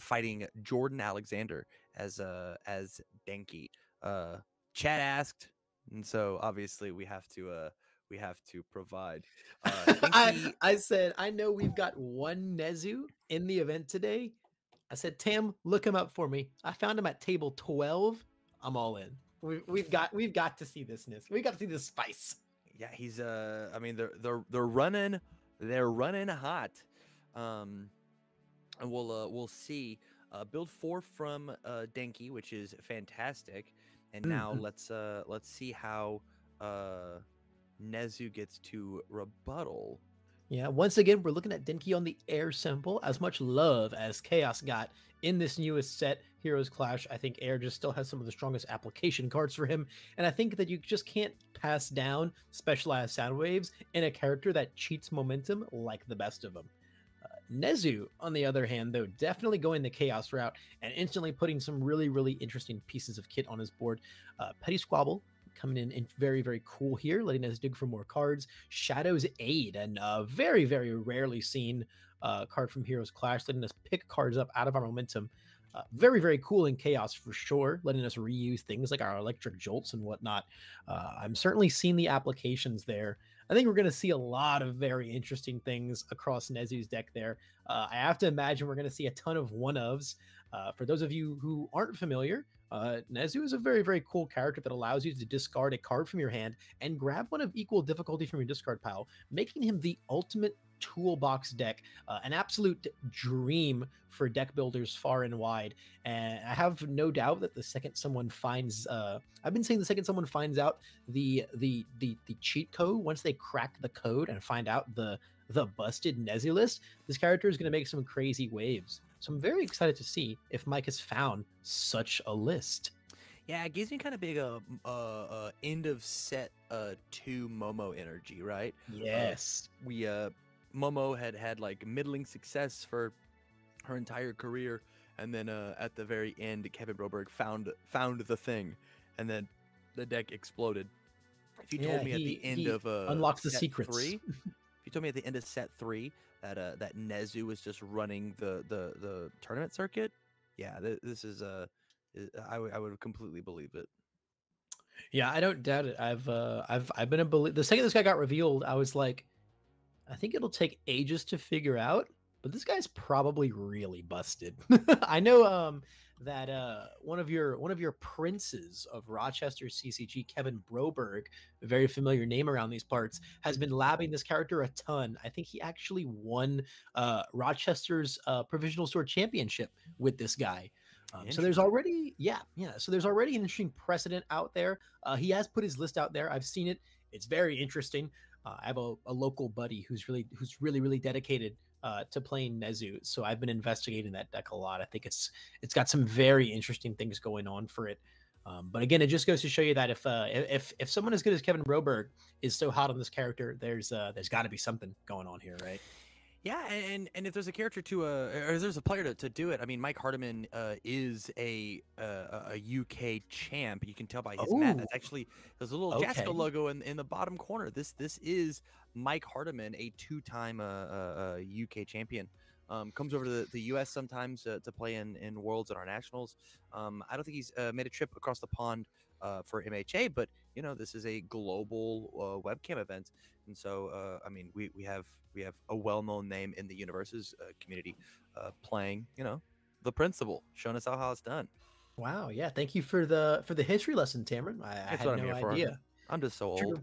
fighting Jordan Alexander as Denki. Chad asked, and so obviously we have to provide. I said, I know we've got one Nezu in the event today. I said, Tam, look him up for me. I found him at table 12. I'm all in. We've got to see this Nezu. We've got to see this spice. Yeah, he's I mean, they're running hot. And we'll see. Build 4 from Denki, which is fantastic. And now let's see how Nezu gets to rebuttal. Yeah, once again, we're looking at Denki on the Air symbol. As much love as Chaos got in this newest set, Heroes Clash, I think Air just still has some of the strongest application cards for him. And I think that you just can't pass down specialized sound waves in a character that cheats momentum like the best of them. Nezu, on the other hand, though, definitely going the Chaos route and instantly putting some really, really interesting pieces of kit on his board. Petty Squabble coming in very, very cool here, letting us dig for more cards. Shadow's Aid, and very, very rarely seen card from Heroes Clash, letting us pick cards up out of our momentum. Very, very cool in Chaos for sure, letting us reuse things like our electric jolts and whatnot. I'm certainly seeing the applications there. I think we're going to see a lot of very interesting things across Nezu's deck there. I have to imagine we're going to see a ton of one-ofs. For those of you who aren't familiar, Nezu is a very, very cool character that allows you to discard a card from your hand and grab one of equal difficulty from your discard pile, making him the ultimate toolbox deck, an absolute dream for deck builders far and wide. And I have no doubt that the second someone finds I've been saying the second someone finds out the cheat code, once they crack the code and find out the busted Nezu list, this character is going to make some crazy waves. So I'm very excited to see if Mike has found such a list. Yeah, it gives me kind of big end of set 2 Momo energy, right? Yes. Momo had like middling success for her entire career, and then at the very end, Kevin Broberg found the thing, and then the deck exploded. If you told me at the end of unlocks the secrets. If you told me at the end of set 3 that that Nezu was just running the tournament circuit, yeah, this is I would completely believe it. Yeah, I don't doubt it. I've been a believer. The second this guy got revealed, I was like, I think it'll take ages to figure out, but this guy's probably really busted. I know that one of your princes of Rochester CCG, Kevin Broberg, a very familiar name around these parts, has been labbing this character a ton. I think he actually won Rochester's Provisional Sword Championship with this guy. So there's already, so there's already an interesting precedent out there. He has put his list out there. I've seen it. It's very interesting. I have a local buddy who's really dedicated to playing Nezu, so I've been investigating that deck a lot. I think it's got some very interesting things going on for it. But again, it just goes to show you that if someone as good as Kevin Broberg is so hot on this character, there's got to be something going on here, right? Yeah, and if there's a character or there's a player to do it, I mean, Mike Hardiman is a UK champ. You can tell by his mat. That's actually, there's a little Jasco logo in the bottom corner. This is Mike Hardiman, a 2-time UK champion. Comes over to the US sometimes to play in Worlds and our nationals. I don't think he's made a trip across the pond for MHA, but you know, this is a global webcam event, and so I mean, we have a well-known name in the universes community playing, you know, the principal, showing us how it's done. Wow, yeah, thank you for the history lesson, Tamron. I had no idea. I'm just so old.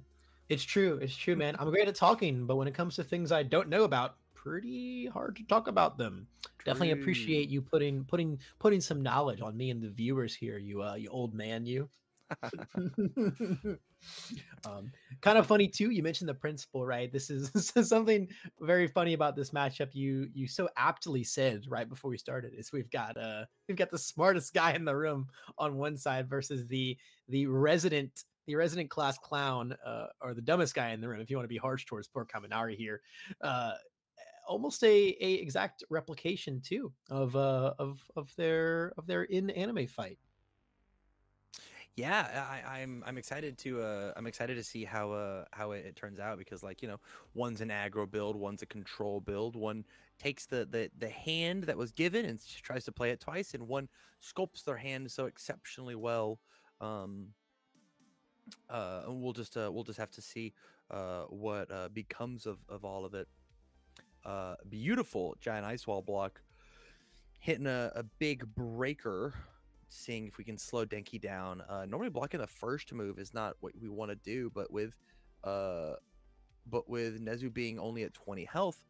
It's true, man. I'm great at talking, but when it comes to things I don't know about, pretty hard to talk about them. True. Definitely appreciate you putting some knowledge on me and the viewers here. You old man, you. Kind of funny too, you mentioned the principal, right? This is something very funny about this matchup. You so aptly said right before we started is we've got the smartest guy in the room on one side versus the resident class clown, or the dumbest guy in the room, if you want to be harsh towards poor Kaminari here. Almost a exact replication too of their in anime fight. Yeah, I'm excited to see how it turns out, because, like, you know, one's an aggro build, one's a control build, one takes the hand that was given and tries to play it twice, and one sculpts their hand so exceptionally well. And we'll just have to see what becomes of all of it. Beautiful giant ice wall block, hitting a big breaker, seeing if we can slow Denki down. Normally blocking the first move is not what we want to do, but with Nezu being only at 20 health,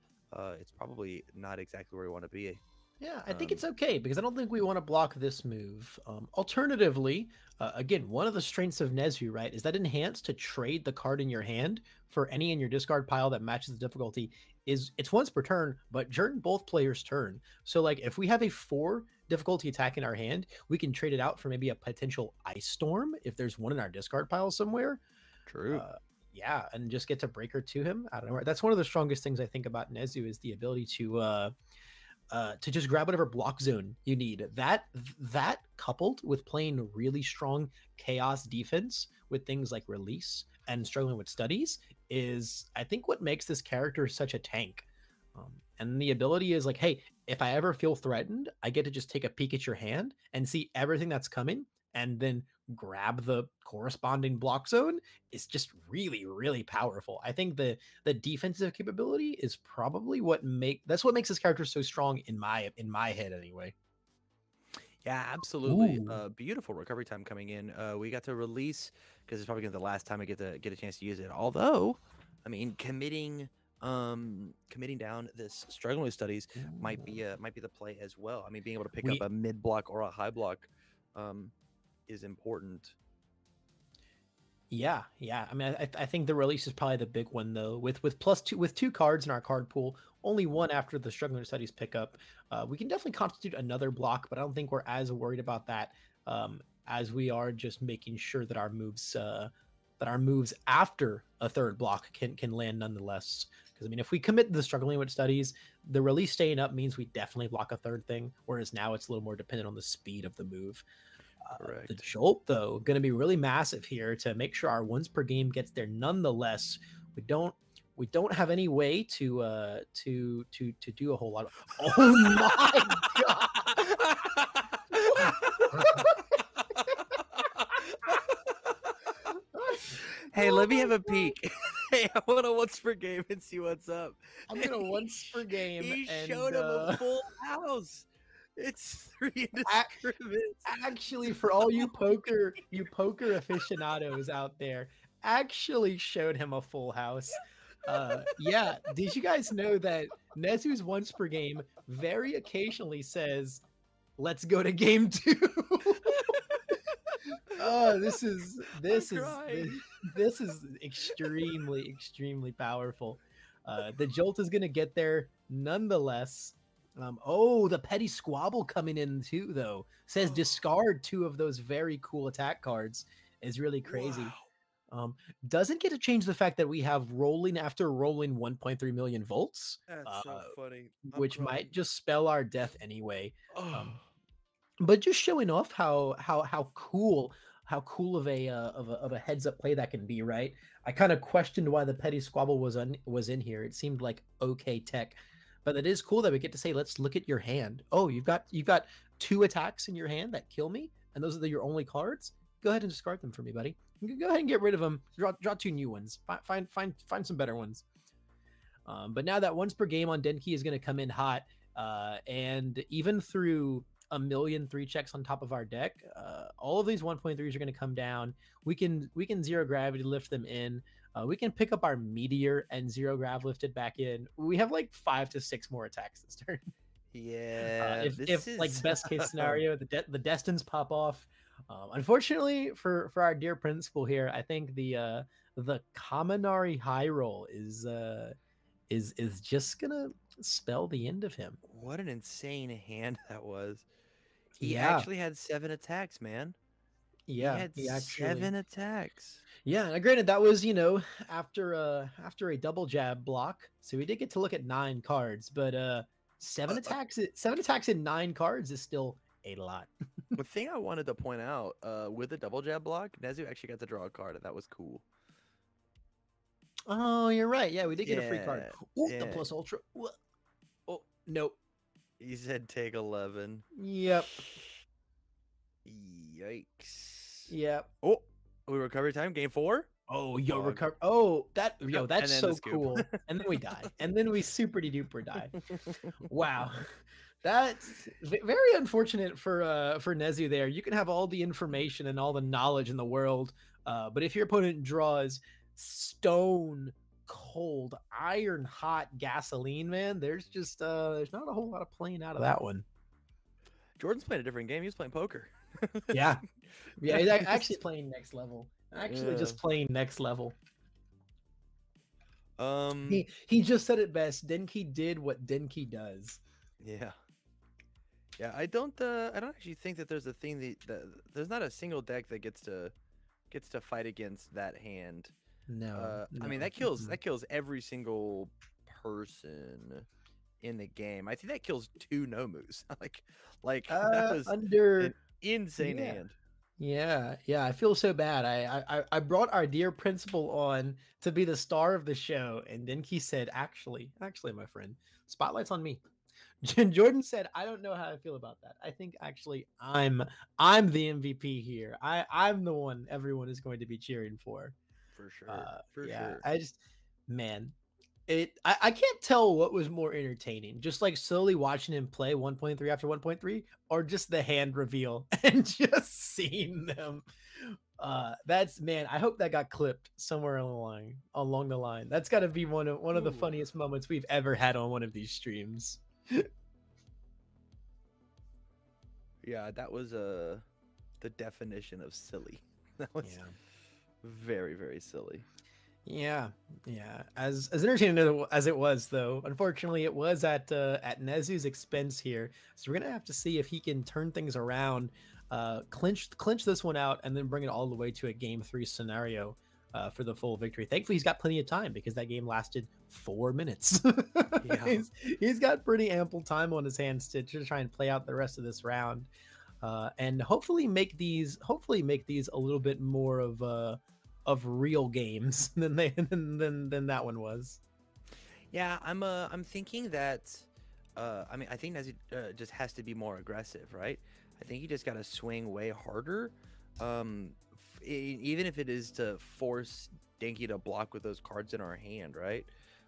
it's probably not exactly where we want to be. Yeah, I think it's okay, because I don't think we want to block this move. Alternatively, again, one of the strengths of Nezu, right, is that enhance to trade the card in your hand for any in your discard pile that matches the difficulty. It's once per turn, but during both players' turn. So, like, if we have a 4 difficulty attack in our hand, we can trade it out for maybe a potential Ice Storm if there's one in our discard pile somewhere. True. Yeah, and just get to Breaker to him. I don't know. That's one of the strongest things I think about Nezu, is the ability to just grab whatever block zone you need. That coupled with playing really strong chaos defense with things like Release and Struggling with Studies is, I think, what makes this character such a tank. And the ability is like, hey, if I ever feel threatened, I get to just take a peek at your hand and see everything that's coming and then grab the corresponding block zone. It's just really, really powerful. I think the defensive capability is probably that's what makes this character so strong in my head anyway. Yeah, absolutely. Beautiful recovery time coming in. We got to Release because it's probably gonna be the last time I get a chance to use it. Although, I mean, committing down this Struggling with Studies might be the play as well. I mean, being able to pick up a mid block or a high block is important. Yeah. I mean, I think the Release is probably the big one, though. With two cards in our card pool, only one after the Struggling with Studies pickup, we can definitely constitute another block, but I don't think we're as worried about that as we are just making sure that our moves after a third block can land nonetheless. Because I mean, if we commit the Struggling with Studies, the Release staying up means we definitely block a third thing, whereas now it's a little more dependent on the speed of the move. The jolt, though, going to be really massive here to make sure our once per game gets there. Nonetheless, we don't have any way to do a whole lot of. Oh my god! Hey, let me have a peek. Hey, I want a once per game and see what's up. I'm gonna once per game. He showed him a full house. It's 3 indiscriminates. Actually, for all you poker aficionados out there, actually showed him a full house. Yeah, did you guys know that Nezu's once per game very occasionally says, "Let's go to game 2." Oh, this is extremely powerful. The jolt is gonna get there nonetheless. Oh, the Petty Squabble coming in too, though. Says discard 2 of those very cool attack cards is really crazy. Wow. Doesn't get to change the fact that we have rolling after rolling 1.3 million volts. That's so funny. Which might just spell our death anyway. But just showing off how cool of a heads up play that can be, right? I kind of questioned why the Petty Squabble was in here. It seemed like okay tech. But it is cool that we get to say, let's look at your hand. Oh, you've got 2 attacks in your hand that kill me, and those are your only cards. Go ahead and discard them for me, buddy. Go ahead and get rid of them. Draw 2 new ones. Find some better ones. But now that once per game on Denki is going to come in hot, and even through 1,000,003 checks on top of our deck, all of these 1.3s are going to come down. We can zero gravity lift them in. We can pick up our Meteor and zero grav lifted back in. We have like 5 to 6 more attacks this turn. Yeah. If like best case scenario, the Destins pop off. Unfortunately for our dear principal here, I think the Kaminari high roll is just gonna spell the end of him. What an insane hand that was. He actually had 7 attacks, man. Yeah, he actually 7 attacks. Yeah, and granted, that was, you know, after a double jab block, so we did get to look at 9 cards, but 7 attacks in 9 cards is still a lot. The thing I wanted to point out, with the double jab block, Nezu actually got to draw a card, and that was cool. Oh, you're right. Yeah, we did get a free card. Ooh, the plus ultra. Ooh. Oh, Nope. He said take 11. Yep. Yikes. Yep. Oh, we recovery time. Game 4. Oh, yo, recover. Oh, that yo, that's so cool. And then we die. And then we super duper die. Wow, that's very unfortunate for Nezu there. You can have all the information and all the knowledge in the world, but if your opponent draws stone cold, iron hot gasoline, man, there's just there's not a whole lot of playing out of that one. Jordan's playing a different game. He's playing poker. Yeah, yeah, he's actually playing Next Level. Actually, yeah. Just playing Next Level. He just said it best. Denki did what Denki does. Yeah, yeah. I don't actually think that there's a thing that there's not a single deck that gets to fight against that hand. No, no. I mean that kills every single person in the game. I think that kills 2 Nomus. like that was under an insane hand. Yeah, yeah, I feel so bad. I brought our dear principal on to be the star of the show, and then he said, actually, my friend, spotlight's on me. And Jordan said, I don't know how I feel about that. I think actually I'm the MVP here. I'm the one everyone is going to be cheering for. For sure. For sure. I just, man. I can't tell what was more entertaining, just like slowly watching him play 1.3 after 1.3, or just the hand reveal and just seeing them. That's, man, I hope that got clipped somewhere along the line. That's got to be one of the funniest moments we've ever had on one of these streams. Yeah, that was the definition of silly. That was very, very silly. Yeah, yeah. As entertaining as it was, though, unfortunately, it was at Nezu's expense here. So we're gonna have to see if he can turn things around, clinch this one out, and then bring it all the way to a game 3 scenario for the full victory. Thankfully, he's got plenty of time because that game lasted 4 minutes. Yeah. He's got pretty ample time on his hands to try and play out the rest of this round, and hopefully make these a little bit more of real games than that one was. Yeah, I'm thinking that I mean, I think Nezu just has to be more aggressive, right? I think you just got to swing way harder, even if it is to force Denki to block with those cards in our hand, right?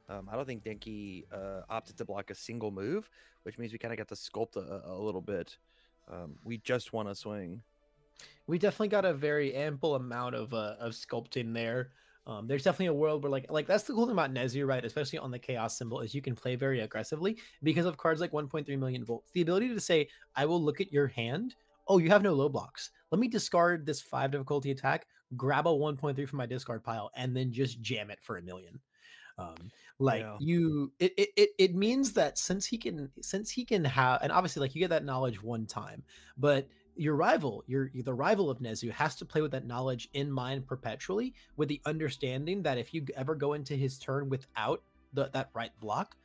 I don't think Denki opted to block a single move, which means we kind of got to sculpt a little bit. We just want to swing. We definitely got a very ample amount of sculpting there. There's definitely a world where like that's the cool thing about Nezu, right? Especially on the Chaos symbol, is you can play very aggressively because of cards like 1.3 million volts. The ability to say, I will look at your hand. Oh, you have no low blocks. Let me discard this 5 difficulty attack, grab a 1.3 from my discard pile, and then just jam it for a million. It means that since he can have, and obviously like you get that knowledge one time, but your rival, the rival of Nezu, has to play with that knowledge in mind perpetually, with the understanding that if you ever go into his turn without that right block,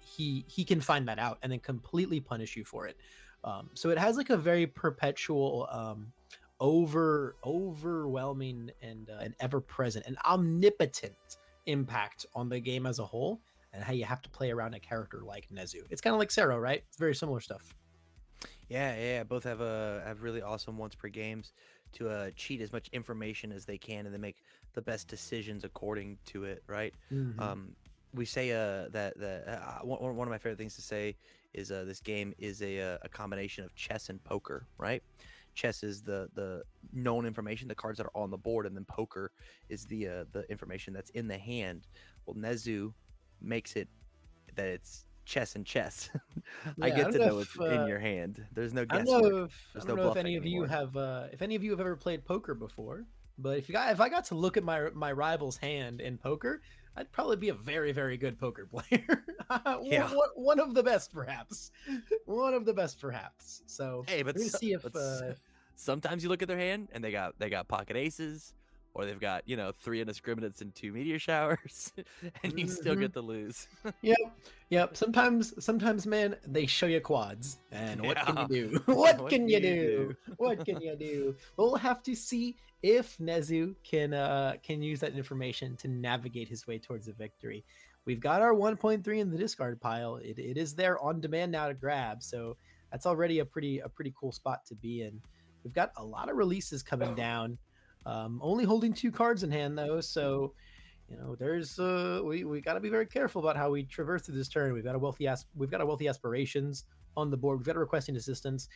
he can find that out and then completely punish you for it. So it has like a very perpetual, overwhelming and ever present and omnipotent impact on the game as a whole, and how you have to play around a character like Nezu. It's kind of like Sero, right? It's very similar stuff. Yeah, both have really awesome once per games to cheat as much information as they can, and then make the best decisions according to it, right? Mm-hmm. We say one of my favorite things to say is this game is a combination of chess and poker, right? Chess is the known information, the cards that are on the board, and then poker is the information that's in the hand. Well, Nezu makes it that it's chess and chess. Yeah, I get to know what's in your hand. There's no guesswork. I don't know if any of you have ever played poker before, but if I got to look at my rival's hand in poker, I'd probably be a very, very good poker player. One of the best, perhaps. So hey, but sometimes you look at their hand and they got pocket aces, or they've got 3 indiscriminates and 2 meteor showers, and you still get to lose. Yep. Sometimes, man, they show you quads, and what can you do? What can you do? We'll have to see if Nezu can use that information to navigate his way towards a victory. We've got our 1.3 in the discard pile. It is there on demand now to grab. So that's already a pretty cool spot to be in. We've got a lot of releases coming down. Only holding 2 cards in hand though, so you know there's we got to be very careful about how we traverse through this turn. We've got a Wealthy Aspirations on the board. We've got a Requesting Assistance.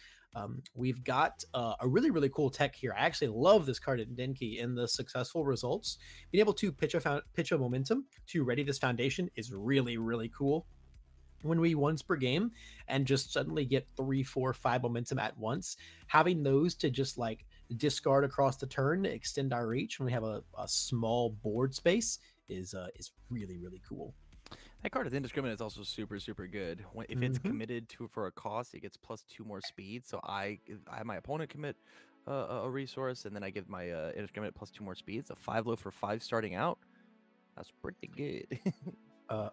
We've got a really cool tech here. I actually love this card at Denki in the Successful Results. Being able to pitch a momentum to ready this foundation is really cool. When we once per game and just suddenly get 3, 4, 5 momentum at once, having those to just like discard across the turn to extend our reach when we have a small board space is really cool. That card is Indiscriminate. It's also super good. When, if it's committed to for a cost, it gets +2 more speed. So I have my opponent commit a resource, and then I give my Indiscriminate +2 more speed. It's a 5-low for 5 starting out. That's pretty good.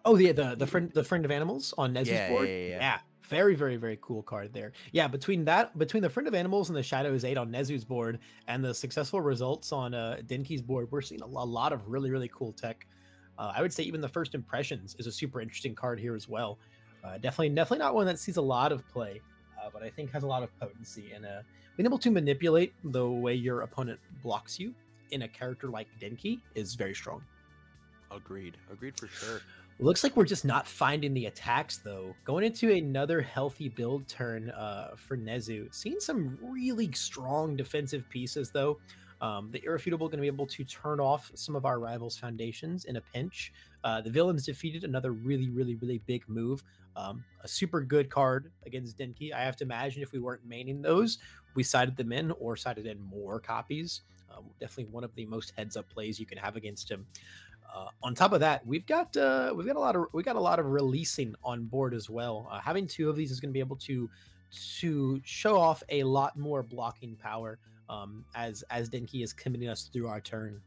Oh yeah, the Friend of Animals on Nezu's board. Yeah, very cool card there. Yeah, between the Friend of Animals and the Shadow's Aid on Nezu's board and the Successful Results on Denki's board, we're seeing a lot of really cool tech. I would say even the First Impressions is a super interesting card here as well. Definitely not one that sees a lot of play, but I think has a lot of potency, and being able to manipulate the way your opponent blocks you in a character like Denki is very strong. Agreed for sure. Looks like we're just not finding the attacks, though. Going into another healthy build turn for Nezu. Seeing some really strong defensive pieces, though. The Irrefutable going to be able to turn off some of our rivals' foundations in a pinch. The Villains Defeated, another really big move. A super good card against Denki. I have to imagine if we weren't maining those, we sided them in or sided in more copies. Definitely one of the most heads-up plays you can have against him. On top of that, we've got a lot of releasing on board as well. Having 2 of these is going to be able to show off a lot more blocking power as Denki is committing us through our turn.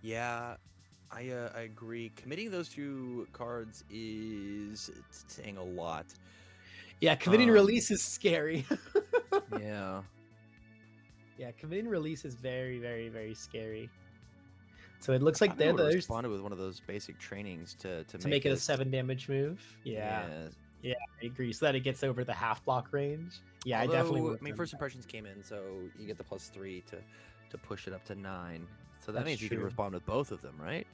Yeah, I agree. Committing those 2 cards is saying a lot. Yeah, committing release is scary. Yeah, committing release is very scary. So it looks like they responded with one of those basic trainings to make it a 7 damage move. Yeah, I agree. So that it gets over the half block range. Yeah, although, I definitely. I mean, First Impressions came in, so you get the +3 to push it up to 9. So that means you can respond with both of them, right?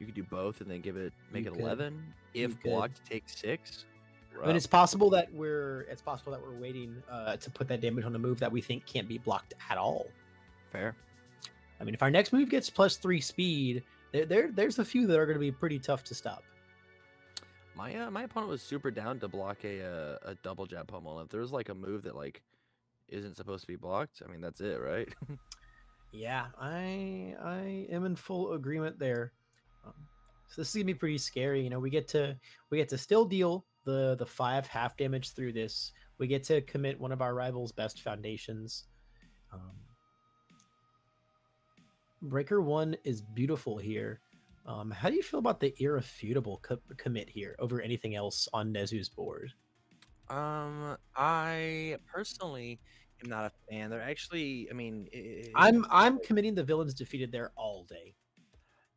You could do both and then make it 11. If blocked, take 6. Rough. And it's possible that we're waiting to put that damage on a move that we think can't be blocked at all. Fair. I mean, if our next move gets +3 speed, there's a few that are going to be pretty tough to stop. My opponent was super down to block a double jab pummel. If there's like a move that like isn't supposed to be blocked, I mean that's it, right? Yeah, I am in full agreement there. So this is gonna be pretty scary. You know, we get to still deal the 5 half damage through this. We get to commit one of our rivals' best foundations. Breaker 1 is beautiful here. How do you feel about the Irrefutable commit here over anything else on Nezu's board? I personally am not a fan. They're actually, I mean, I'm committing the Villains Defeated there all day.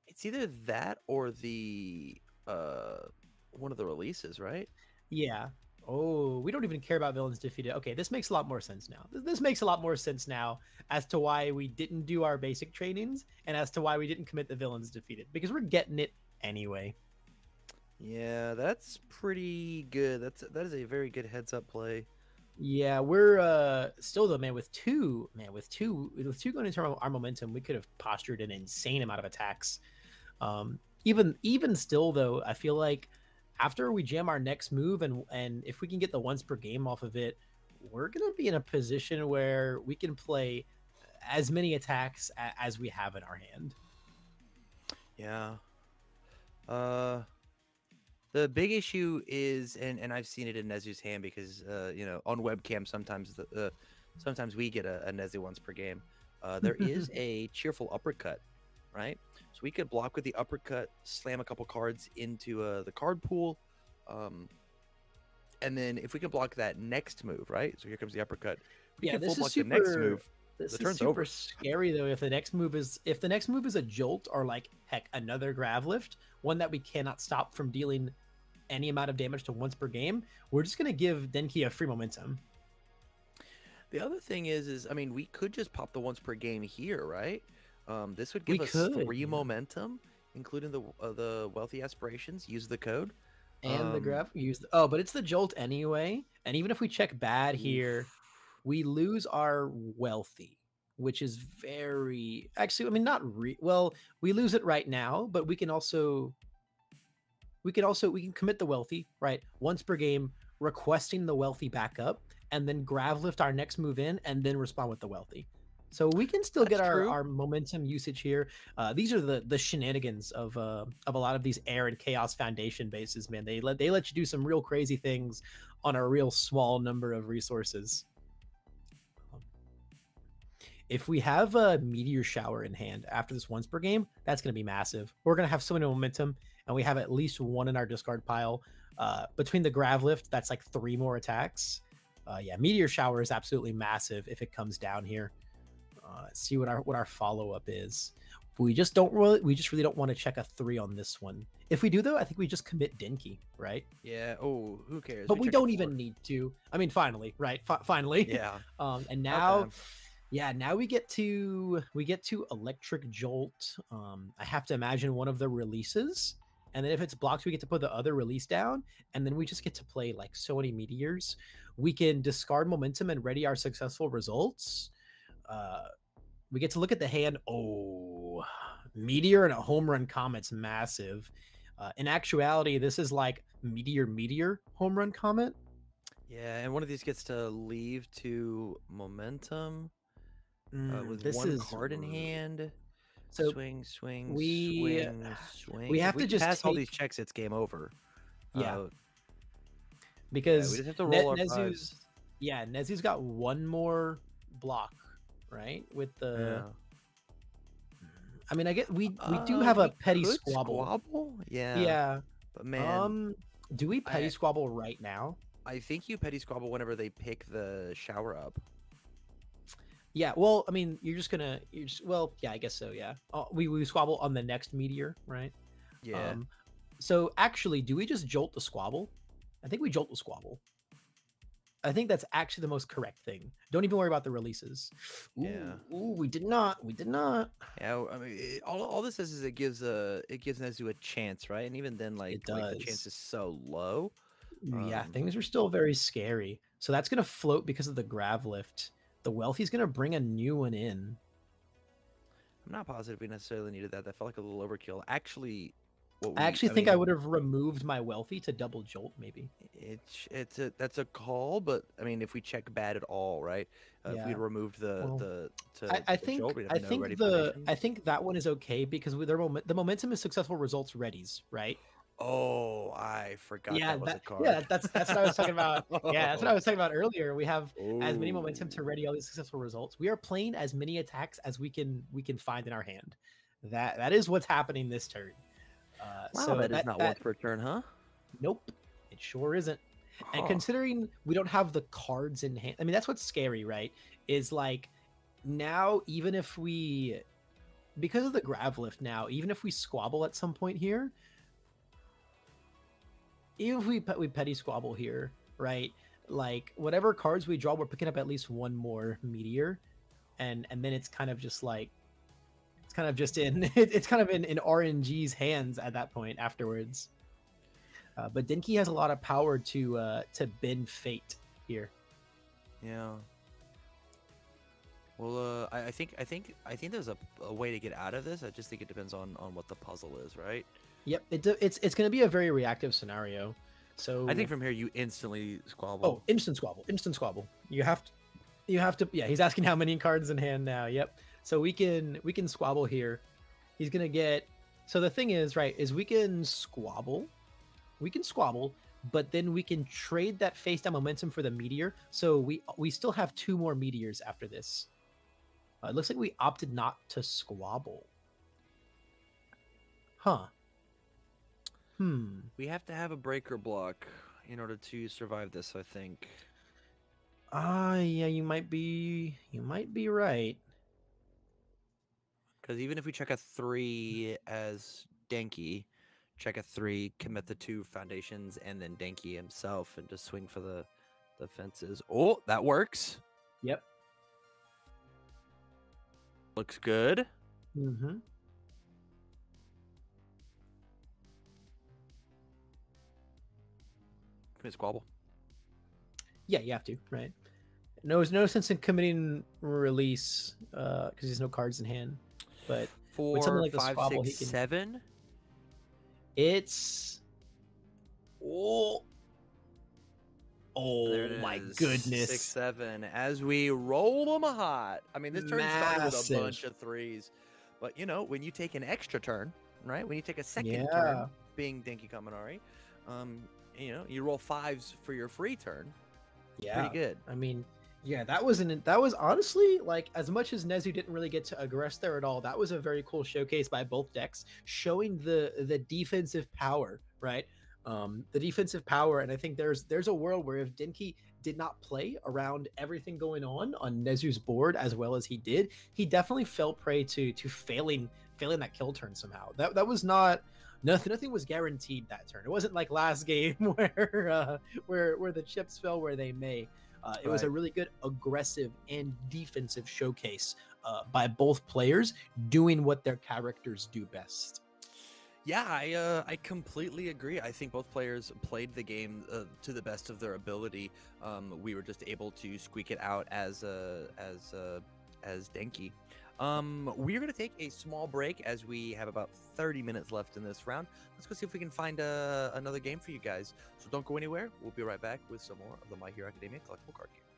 It's either that or the one of the releases, right? Yeah. Oh, we don't even care about Villains Defeated. Okay, this makes a lot more sense now. This makes a lot more sense now as to why we didn't do our basic trainings and as to why we didn't commit the Villains Defeated, because we're getting it anyway. Yeah, that's pretty good. That is a very good heads up play. Yeah, we're still though, man, with two going into our momentum, we could have postured an insane amount of attacks. Even still though, I feel like after we jam our next move, and if we can get the once per game off of it, we're going to be in a position where we can play as many attacks as we have in our hand. Yeah. The big issue is, and I've seen it in Nezu's hand because, you know, on webcam sometimes we get a Nezu once per game. There is a cheerful uppercut, right? So we could block with the uppercut, slam a couple cards into the card pool. And then if we can block that next move, right? So here comes the uppercut. We can full block the next move. This is super scary though. If the next move is a jolt or like heck another grav lift, one that we cannot stop from dealing any amount of damage to once per game, we're just gonna give Denki a free momentum. The other thing is I mean, we could just pop the once per game here, right? This would give us free momentum, including the wealthy aspirations. Use the code and the grab. Oh, but it's the jolt anyway. And even if we check bad here, we lose our wealthy, which is very actually. I mean, not well. We lose it right now, but we can also. We can commit the wealthy right once per game, requesting the wealthy back up, and then grav lift our next move in, and then respond with the wealthy. So we can still get our momentum usage here. These are the shenanigans of a lot of these Air and Chaos Foundation bases, man. They let you do some real crazy things on a real small number of resources. If we have a Meteor Shower in hand after this once per game, that's going to be massive. We're going to have so many momentum, and we have at least one in our discard pile. Between the grav lift, that's like 3 more attacks. Yeah, Meteor Shower is absolutely massive if it comes down here. See what our follow-up is. We just really don't want to check a 3 on this one. If we do though, I think we just commit Denki, right? Yeah. Oh, who cares? But we don't even need to. I mean, finally, right? Finally. Yeah. And now, yeah, now we get to electric jolt. I have to imagine one of the releases, and then if it's blocked, we get to put the other release down, and then we just get to play like so many meteors. We can discard momentum and ready our successful results. We get to look at the hand. Oh, meteor and a home run comet's massive. In actuality, this is like meteor home run comet. Yeah, and one of these gets to leave to momentum with this one card in hand. So swing. We have to just pass all these checks. It's game over. Yeah, because we just have to roll our prize. Yeah, Nezu's got one more block. Right with the, yeah. I mean, I get we do have a petty squabble. Yeah, yeah. But man, do we petty squabble right now? I think you petty squabble whenever they pick the shower up. Yeah. Well, I mean, well, yeah, I guess so. Yeah. We squabble on the next meteor, right? Yeah. So actually, do we just jolt the squabble? I think we jolt the squabble. I think that's actually the most correct thing. Don't even worry about the releases. Ooh, yeah. Ooh, we did not. Yeah, I mean, all this is it gives Nezu a chance, right? And even then, like the chance is so low. Yeah, things are still very scary. So that's gonna float because of the grav lift. The wealthy's gonna bring a new one in. I'm not positive we necessarily needed that. That felt like a little overkill. Actually. I think I would have removed my wealthy to double jolt, maybe. That's a call, but I mean, if we check bad at all, right? Yeah. If we removed I think that one is okay because the momentum is successful results readies, right? Oh, I forgot. Yeah, that was a card. Yeah, that's what I was talking about. Yeah, that's what I was talking about earlier. We have as many momentum to ready all these successful results. We are playing as many attacks as we can find in our hand. That is what's happening this turn. Wow, so that is not once per turn, huh? Nope, it sure isn't. Huh. And considering we don't have the cards in hand, I mean, that's what's scary, right? Is like now, even if we, because of the grav lift now, even if we squabble at some point here, even if we petty squabble here, right? Like whatever cards we draw, we're picking up at least one more meteor, and then it's kind of just like. It's kind of in RNG's hands at that point afterwards. But Denki has a lot of power to bend fate here. Yeah. Well, I think there's a way to get out of this. I just think it depends on what the puzzle is, right? Yep. It's going to be a very reactive scenario. So I think from here you instantly squabble. Oh, instant squabble. You have to. Yeah, he's asking how many cards in hand now. Yep. So we can squabble here. He's gonna get. So the thing is, right, is we can squabble, but then we can trade that face down momentum for the meteor. So we still have 2 more meteors after this. It looks like we opted not to squabble. Huh. We have to have a breaker block in order to survive this, I think. Yeah, you might be right. Because even if we check a 3 as Denki, check a 3, commit the 2 foundations, and then Denki himself, and just swing for the fences. Oh, that works. Yep. Looks good. Mm-hmm. Commit squabble. Yeah, you have to, right? No, there's no sense in committing release because there's no cards in hand. But 4, something like 5, squabble, 6, he can... 7. It's oh my goodness! 6, 7. As we roll them hot. I mean, this turn started with a bunch of 3s, but you know, when you take an extra turn, right? When you take a second turn, being Denki Kaminari, you know, you roll 5s for your free turn. Yeah, pretty good. I mean, yeah, that was honestly, like, as much as Nezu didn't really get to aggress there at all, that was a very cool showcase by both decks, showing the defensive power, right? The defensive power, and I think there's a world where if Denki did not play around everything going on Nezu's board as well as he did, he definitely fell prey to failing that kill turn somehow. That was not nothing was guaranteed that turn. It wasn't like last game where the chips fell where they may. It was a really good aggressive and defensive showcase by both players doing what their characters do best. Yeah, I completely agree. I think both players played the game to the best of their ability. We were just able to squeak it out as Denki. We're going to take a small break as we have about 30 minutes left in this round. Let's go see if we can find another game for you guys. So don't go anywhere. We'll be right back with some more of the My Hero Academia collectible card game.